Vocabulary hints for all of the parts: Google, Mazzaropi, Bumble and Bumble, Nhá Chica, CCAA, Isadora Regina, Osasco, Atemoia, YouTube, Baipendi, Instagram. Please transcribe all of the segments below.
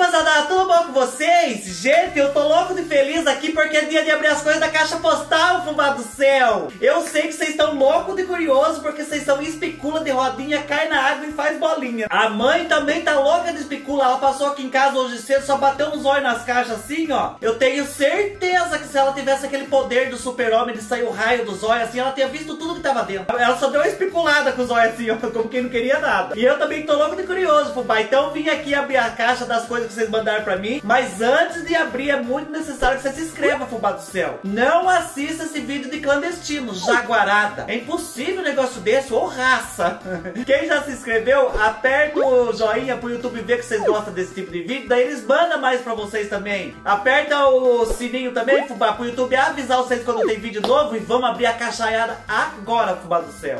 rapaziada, tudo bom com vocês? Gente, eu tô louco de feliz aqui porque é dia de abrir as coisas da caixa postal, fubá do céu. Eu sei que vocês estão louco de curioso porque vocês são espicula de rodinha, cai na água e faz bolinha. A mãe também tá louca de espicula, ela passou aqui em casa hoje cedo, só bateu uns olhos nas caixas assim, ó. Eu tenho certeza que se ela tivesse aquele poder do super-homem de sair o raio dos olhos assim, ela tinha visto tudo que tava dentro. Ela só deu uma espiculada com os olhos assim, ó, como quem não queria nada. E eu também tô louco de curioso, fubá, então eu vim aqui abrir a caixa das coisas que vocês mandaram pra mim. Mas antes de abrir, é muito necessário que você se inscreva, fubá do céu. Não assista esse vídeo de clandestino, jaguarada. É impossível um negócio desse, ô raça. Quem já se inscreveu, aperta o joinha pro YouTube ver que vocês gostam desse tipo de vídeo. Daí eles mandam mais pra vocês também. Aperta o sininho também, fubá, pro YouTube avisar vocês quando tem vídeo novo. E vamos abrir a caixaiada agora, fubá do céu.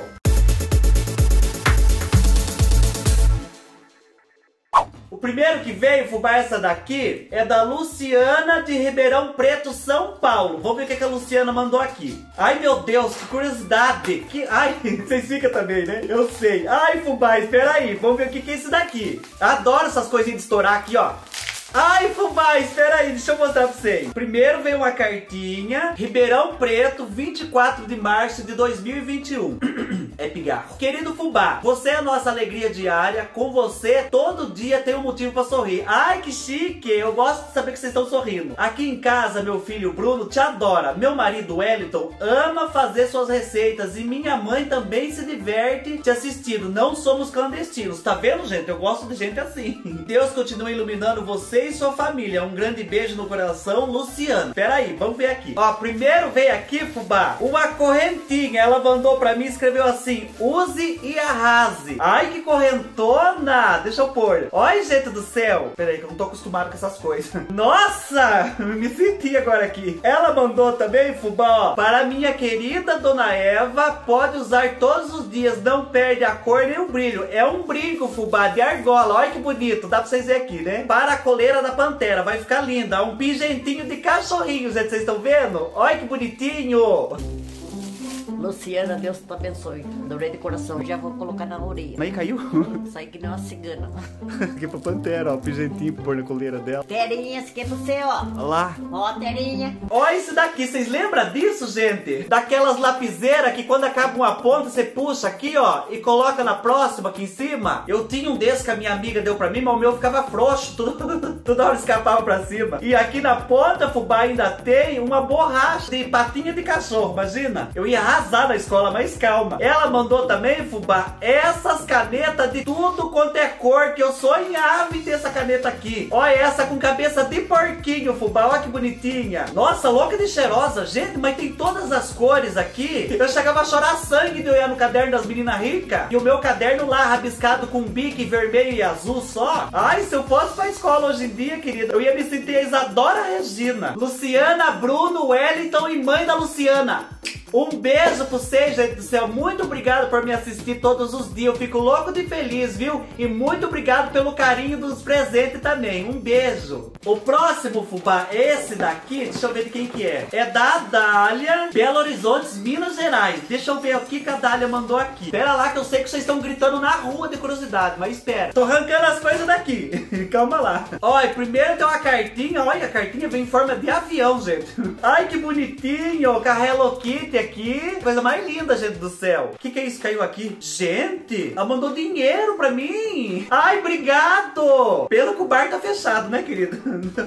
O primeiro que veio, fubá, essa daqui é da Luciana de Ribeirão Preto, São Paulo. Vamos ver o que a Luciana mandou aqui. Ai, meu Deus, que curiosidade. Que... Ai, vocês ficam também, né? Eu sei. Ai, fubá, espera aí. Vamos ver o que é isso daqui. Adoro essas coisinhas de estourar aqui, ó. Ai, fubá, espera aí, deixa eu mostrar pra vocês. Primeiro veio uma cartinha. Ribeirão Preto, 24 de março de 2021. É pigarro. Querido fubá, você é a nossa alegria diária. Com você, todo dia tem um motivo pra sorrir. Ai, que chique. Eu gosto de saber que vocês estão sorrindo. Aqui em casa, meu filho Bruno te adora. Meu marido Wellington ama fazer suas receitas. E minha mãe também se diverte te assistindo. Não somos clandestinos. Tá vendo, gente? Eu gosto de gente assim. Deus continua iluminando você e sua família. Um grande beijo no coração, Luciano. Pera aí, vamos ver aqui. Ó, primeiro veio aqui, fubá, uma correntinha. Ela mandou pra mim e escreveu assim: use e arrase. Ai, que correntona! Deixa eu pôr. Olha, gente do céu. Pera aí, que eu não tô acostumado com essas coisas. Nossa! Me senti agora aqui. Ela mandou também, fubá, ó: para minha querida Dona Eva, pode usar todos os dias, não perde a cor nem o brilho. É um brinco, fubá, de argola. Olha que bonito. Dá pra vocês verem aqui, né? Para a coleira da Pantera, vai ficar linda. Um pingentinho de cachorrinho, gente, vocês estão vendo? Olha que bonitinho. Luciana, Deus te abençoe. Adorei de coração. Já vou colocar na orelha. Aí caiu? Sai que não é uma cigana. Aqui é pra Pantera, ó. Pigentinho pra pôr na coleira dela. Terinha, esse aqui é pra você, ó. Olha lá. Ó, Terinha. Olha isso daqui. Vocês lembram disso, gente? Daquelas lapiseiras que quando acaba uma ponta, você puxa aqui, ó, e coloca na próxima, aqui em cima. Eu tinha um desse que a minha amiga deu pra mim, mas o meu ficava frouxo. Toda hora escapava pra cima. E aqui na ponta, fubá, ainda tem uma borracha de patinha de cachorro. Imagina. Eu ia arrasar na escola, mas calma. Ela mandou também, fubá, essas canetas de tudo quanto é cor, que eu sonhava em ter essa caneta aqui. Olha essa com cabeça de porquinho, fubá, olha que bonitinha. Nossa, louca de cheirosa, gente, mas tem todas as cores aqui. Eu chegava a chorar sangue de olhar no caderno das meninas ricas, e o meu caderno lá rabiscado com bique vermelho e azul só. Ai, se eu fosse pra escola hoje em dia, querida, eu ia me sentir a Isadora Regina. Luciana, Bruno, Wellington e mãe da Luciana. Um beijo pra vocês, gente do céu. Muito obrigado por me assistir todos os dias. Eu fico louco de feliz, viu? E muito obrigado pelo carinho dos presentes também. Um beijo. O próximo, fubá, esse daqui, deixa eu ver de quem que é. É da Adália, Belo Horizonte, Minas Gerais. Deixa eu ver o que a Adália mandou aqui. Pera lá que eu sei que vocês estão gritando na rua de curiosidade, mas espera. Tô arrancando as coisas daqui. Calma lá. Olha, primeiro tem uma cartinha. Olha, a cartinha vem em forma de avião, gente. Ai, que bonitinho. Com a Hello Kitty aqui. Coisa mais linda, gente do céu. Que é isso? Caiu aqui? Gente, ela mandou dinheiro pra mim. Ai, obrigado. Pelo que o bar tá fechado, né, querido?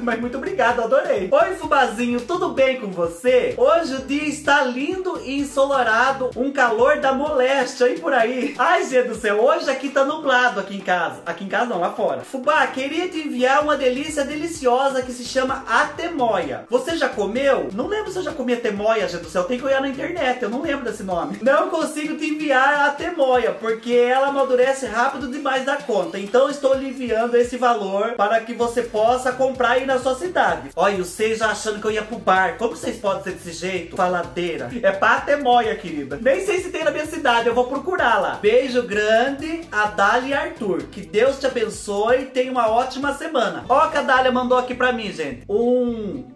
Mas muito obrigado, adorei. Oi, fubazinho, tudo bem com você? Hoje o dia está lindo e ensolarado. Um calor da moléstia, e por aí. Ai, gente do céu, hoje aqui tá nublado aqui em casa. Aqui em casa não, lá fora. Fubá, queria te enviar uma delícia deliciosa que se chama Atemoia. Você já comeu? Não lembro se eu já comi Atemoia, gente do céu. Tem que olhar na internet, eu não lembro desse nome. Não consigo te enviar a Atemoia, porque ela amadurece rápido demais da conta. Então estou lhe enviando esse valor para que você possa comprar aí na sua cidade. Olha, vocês já achando que eu ia pro bar. Como vocês podem ser desse jeito? Faladeira. É pra Atemoia, querida. Nem sei se tem na minha cidade, eu vou procurar lá. Beijo grande, Adália e Arthur. Que Deus te abençoe e tenha uma ótima semana. Ó, que a Adália mandou aqui pra mim, gente.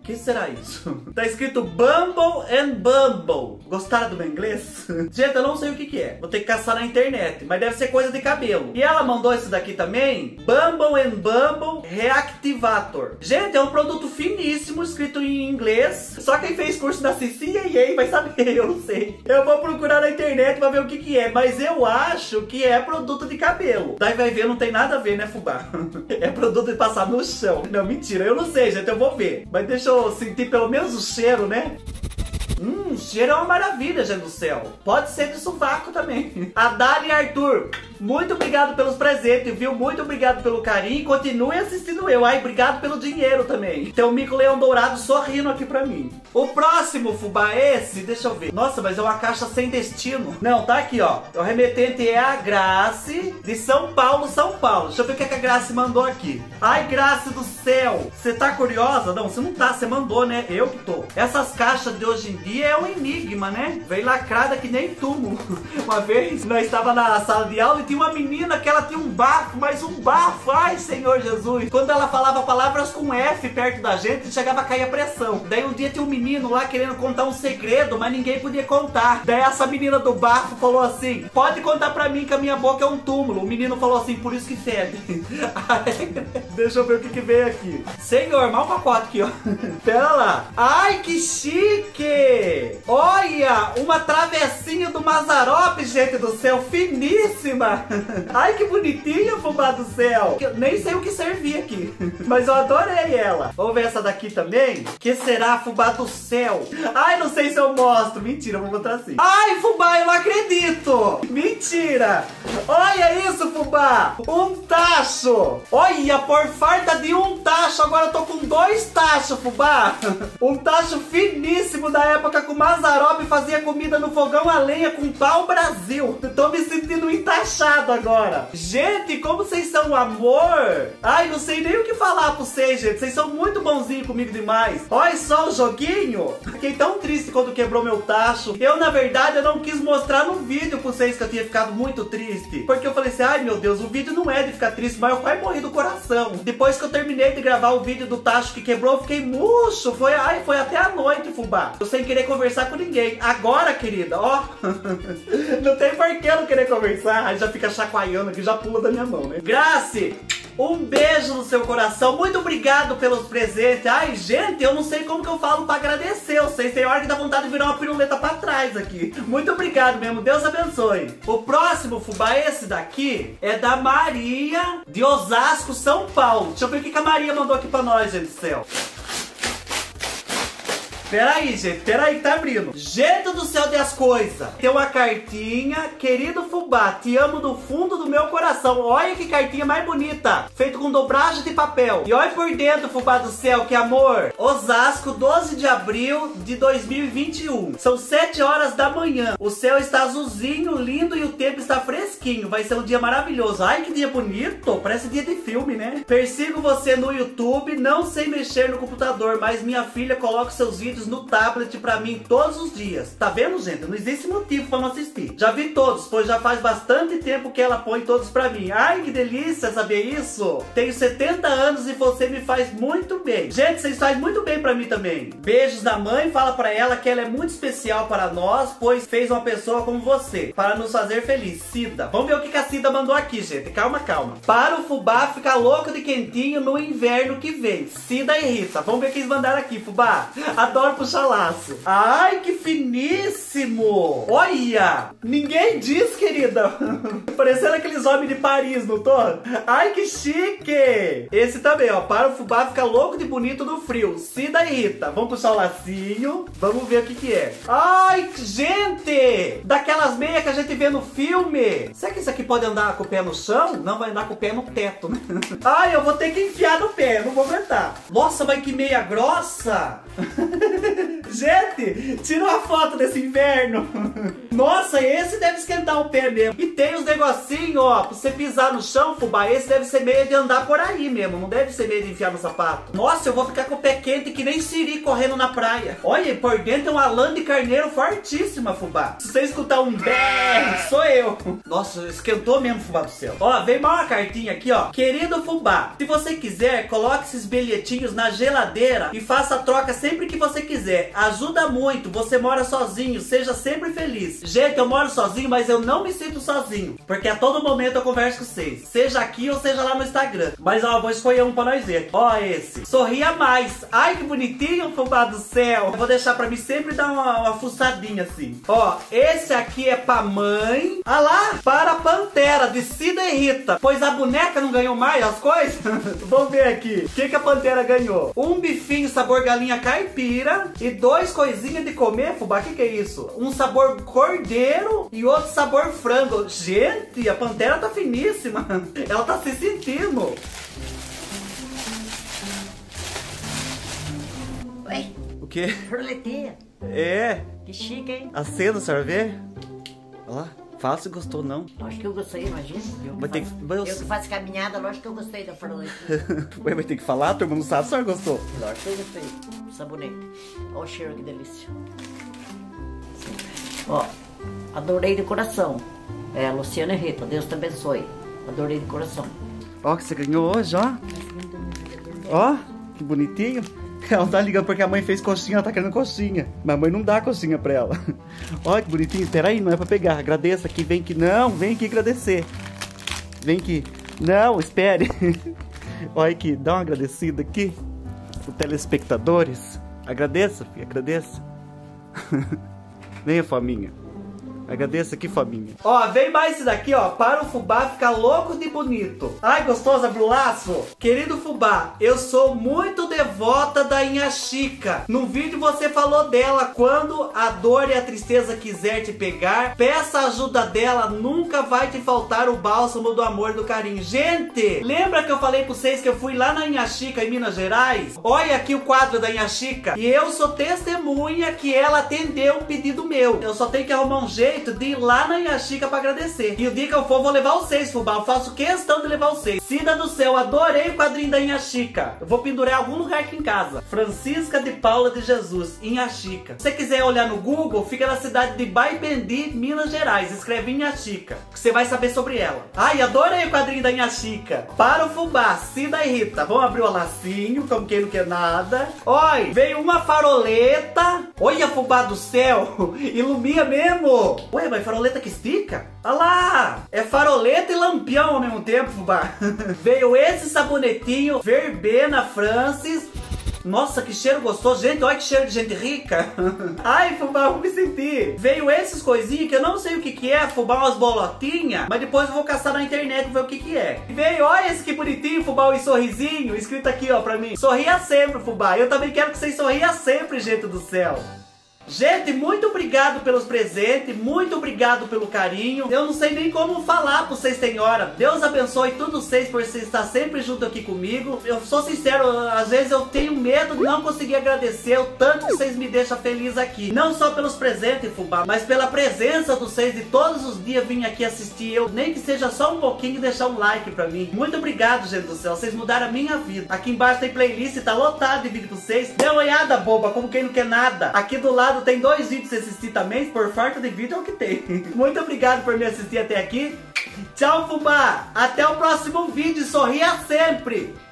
Que será isso? Tá escrito Bumble and Bumble. Bumble. Gostaram do meu inglês? Gente, eu não sei o que que é. Vou ter que caçar na internet, mas deve ser coisa de cabelo. E ela mandou esse daqui também, Bumble and Bumble Reactivator. Gente, é um produto finíssimo, escrito em inglês. Só quem fez curso da CCAA vai saber, eu não sei. Eu vou procurar na internet pra ver o que que é, mas eu acho que é produto de cabelo. Daí vai ver, não tem nada a ver, né, fubá? É produto de passar no chão. Não, mentira, eu não sei, gente, eu vou ver. Mas deixa eu sentir pelo menos o cheiro, né? Cheiro é uma maravilha, gente do céu. Pode ser de sovaco também. A Dali e Arthur, muito obrigado pelos presentes, viu? Muito obrigado pelo carinho. Continue assistindo eu. Ai, obrigado pelo dinheiro também. Tem o Mico Leão Dourado sorrindo aqui pra mim. O próximo, fubá, esse, deixa eu ver. Nossa, mas é uma caixa sem destino. Não, tá aqui, ó. O remetente é a Grace de São Paulo, São Paulo. Deixa eu ver o que a Grace mandou aqui. Ai, Grace do céu. Você tá curiosa? Não, você não tá, você mandou, né? Eu que tô. Essas caixas de hoje em dia é um enigma, né? Veio lacrada que nem túmulo. Uma vez, nós estava na sala de aula e tinha uma menina que ela tinha um bafo, mas um bafo, ai Senhor Jesus. Quando ela falava palavras com F perto da gente, chegava a cair a pressão. Daí um dia tinha um menino lá querendo contar um segredo, mas ninguém podia contar. Daí essa menina do bafo falou assim, pode contar pra mim que a minha boca é um túmulo. O menino falou assim, por isso que fede. Deixa eu ver o que que veio aqui. Senhor, mal pacote aqui, ó. Pera lá. Ai, que chique! Olha, uma travessinha do Mazzaropi, gente do céu, finíssima. Ai, que bonitinha, fubá do céu. Eu nem sei o que servia aqui, mas eu adorei ela. Vamos ver essa daqui também. Que será, fubá do céu? Ai, não sei se eu mostro. Mentira, eu vou mostrar assim. Ai, fubá, eu não acredito. Mentira. Olha isso, fubá. Um tacho. Olha, por farta de um tacho, agora eu tô com dois tachos, fubá. Um tacho finíssimo da época com Mazzaropi fazia comida no fogão a lenha com pau Brasil. Tô me sentindo entachado agora. Gente, como vocês são amor. Ai, não sei nem o que falar pra vocês, gente. Vocês são muito bonzinhos comigo demais. Olha só o joguinho. Fiquei tão triste quando quebrou meu tacho. Eu, na verdade, eu não quis mostrar no vídeo pra vocês que eu tinha ficado muito triste. Porque eu falei assim, ai meu Deus, o vídeo não é de ficar triste, mas eu quase morri do coração. Depois que eu terminei de gravar o vídeo do tacho que quebrou, eu fiquei murcho. Foi até a noite, fubá. Eu sem querer conversar com ninguém. Agora, querida, ó, não tem por que eu não querer conversar. Aí já fica chacoalhando aqui, já pula da minha mão, né? Grace, um beijo no seu coração. Muito obrigado pelos presentes. Ai, gente, eu não sei como que eu falo pra agradecer. Vocês têm hora que dá vontade de virar uma piruleta pra trás aqui. Muito obrigado mesmo. Deus abençoe. O próximo, fubá, esse daqui, é da Maria de Osasco, São Paulo. Deixa eu ver o que a Maria mandou aqui pra nós, gente do céu. Peraí, gente, peraí, tá abrindo. Gente do céu das coisas. Tem uma cartinha, querido fubá, te amo do fundo do meu coração. Olha que cartinha mais bonita, feito com dobragem de papel. E olha por dentro, fubá do céu, que amor. Osasco, 12 de abril de 2021. São 7 horas da manhã. O céu está azulzinho, lindo e o tempo está fresquinho. Vai ser um dia maravilhoso. Ai, que dia bonito, parece dia de filme, né? Persigo você no YouTube, não sei mexer no computador, mas minha filha coloca seus vídeos no tablet pra mim todos os dias. Tá vendo, gente? Não existe motivo pra não assistir. Já vi todos, pois já faz bastante tempo que ela põe todos pra mim. Ai, que delícia saber isso. Tenho 70 anos e você me faz muito bem. Gente, vocês fazem muito bem pra mim também. Beijos da mãe, fala pra ela que ela é muito especial para nós, pois fez uma pessoa como você, para nos fazer feliz. Cida. Vamos ver o que a Cida mandou aqui, gente. Calma, calma. Para o fubá ficar louco de quentinho no inverno que vem. Cida e Rita. Vamos ver o que eles mandaram aqui, fubá. Adoro puxar laço. Ai, que finíssimo. Olha, ninguém diz, querida. Parecendo aqueles homens de Paris, não tô? Ai, que chique. Esse também, ó, para o fubá ficar louco de bonito no frio. Cida e Rita. Vamos puxar o lacinho. Vamos ver o que que é. Ai, gente, daquelas meias que a gente vê no filme. Será que isso aqui pode andar com o pé no chão? Não, vai andar com o pé no teto, né? Ai, eu vou ter que enfiar no pé, não vou aguentar. Nossa, mas que meia grossa. Gente, tira uma foto desse inverno. Nossa, esse deve esquentar o pé mesmo. E tem os negocinhos, ó, pra você pisar no chão, fubá. Esse deve ser meio de andar por aí mesmo. Não deve ser meio de enfiar no sapato. Nossa, eu vou ficar com o pé quente que nem siri correndo na praia. Olha, por dentro é uma lã de carneiro fortíssima, fubá. Se você escutar um berro, sou eu. Nossa, esquentou mesmo, fubá do céu. Ó, veio mais uma cartinha aqui, ó. Querido fubá, se você quiser, coloque esses bilhetinhos na geladeira e faça a troca sempre que você quiser. Ajuda muito, você mora sozinho, seja sempre feliz. Gente, eu moro sozinho, mas eu não me sinto sozinho, porque a todo momento eu converso com vocês, seja aqui ou seja lá no Instagram. Mas ó, vou escolher um pra nós ver. Ó esse, sorria mais. Ai, que bonitinho, fubá do céu. Eu vou deixar pra mim sempre dar uma fuçadinha assim. Ó, esse aqui é pra mãe. Ah lá, para a Pantera, de Cida e Rita. Pois a boneca não ganhou mais as coisas? Vamos ver aqui, o que que a Pantera ganhou? Um bifinho sabor galinha caipira e dois coisinhas de comer, fubá, que é isso? Um sabor cordeiro e outro sabor frango. Gente, a Pantera tá finíssima, ela tá se sentindo. Oi. O quê? Roleteia. É. Que chique, hein? Acenda, senhora vê? Olha lá. Fácil, gostou, não? Lógico que eu gostei, imagina. Eu que faço caminhada, lógico que eu gostei da faroleira. Ué, vai ter que falar? A turma não sabe, a senhora gostou? Lógico que eu gostei. Sabonete. Olha o cheiro, que delícia. Ó, adorei de coração. É, Luciana e Rita, Deus te abençoe. Adorei de coração. Ó, que você ganhou hoje, ó. Ó, que bonitinho. Ela tá ligando porque a mãe fez coxinha, ela tá querendo coxinha. Mas a mãe não dá coxinha pra ela. Olha que bonitinho. Espera aí, não é pra pegar. Agradeça aqui, vem aqui. Não, vem aqui agradecer. Vem aqui. Não, espere. Olha aqui, dá uma agradecida aqui. Os telespectadores. Agradeça, filho, agradeça. Vem, faminha. Agradeço aqui, Fabinho. Ó, vem mais esse daqui, ó. Para o fubá ficar louco de bonito. Ai, gostosa, Brulaço. Querido fubá, eu sou muito devota da Nhá Chica. No vídeo você falou dela. Quando a dor e a tristeza quiser te pegar, peça a ajuda dela. Nunca vai te faltar o bálsamo do amor e do carinho. Gente, lembra que eu falei pra vocês que eu fui lá na Nhá Chica, em Minas Gerais? Olha aqui o quadro da Nhá Chica. E eu sou testemunha que ela atendeu um pedido meu. Eu só tenho que arrumar um jeito de ir lá na Nhá Chica pra agradecer. E o dia que eu for, vou levar vocês, fubá. Eu faço questão de levar vocês. Cida do céu, adorei o quadrinho da Nhá Chica. Eu vou pendurar em algum lugar aqui em casa. Francisca de Paula de Jesus, Nhá Chica. Se você quiser olhar no Google, fica na cidade de Baipendi, Minas Gerais. Escreve Nhá Chica, que você vai saber sobre ela. Ai, adorei o quadrinho da Nhá Chica. Para o fubá, Cida e Rita. Vamos abrir o lacinho, como quem não quer nada. Oi, veio uma faroleta. Olha, fubá do céu. Ilumina mesmo. Ué, mas faroleta que estica? Olha lá! É faroleta e lampião ao mesmo tempo, fubá. Veio esse sabonetinho, Verbena Francis. Nossa, que cheiro gostoso, gente. Olha que cheiro de gente rica. Ai, fubá, vou me sentir. Veio esses coisinhas que eu não sei o que que é, fubá, umas bolotinhas. Mas depois eu vou caçar na internet e ver o que que é. Veio, olha esse que bonitinho, fubá, e sorrisinho. Escrito aqui, ó, pra mim. Sorria sempre, fubá. Eu também quero que vocês sorriam sempre, gente do céu. Gente, muito obrigado pelos presentes, muito obrigado pelo carinho. Eu não sei nem como falar pra vocês, senhora. Deus abençoe todos vocês por vocês estarem sempre junto aqui comigo. Eu sou sincero, às vezes eu tenho medo de não conseguir agradecer o tanto que vocês me deixam feliz aqui. Não só pelos presentes, fubá, mas pela presença de vocês de todos os dias vir aqui assistir eu. Nem que seja só um pouquinho, deixar um like pra mim. Muito obrigado, gente do céu, vocês mudaram a minha vida. Aqui embaixo tem playlist, tá lotado de vídeo pra vocês. Dê uma olhada, boba, como quem não quer nada. Aqui do lado tem dois vídeos pra você assistir também, por falta de vídeo é o que tem. Muito obrigado por me assistir até aqui. Tchau, fubá. Até o próximo vídeo. Sorria sempre.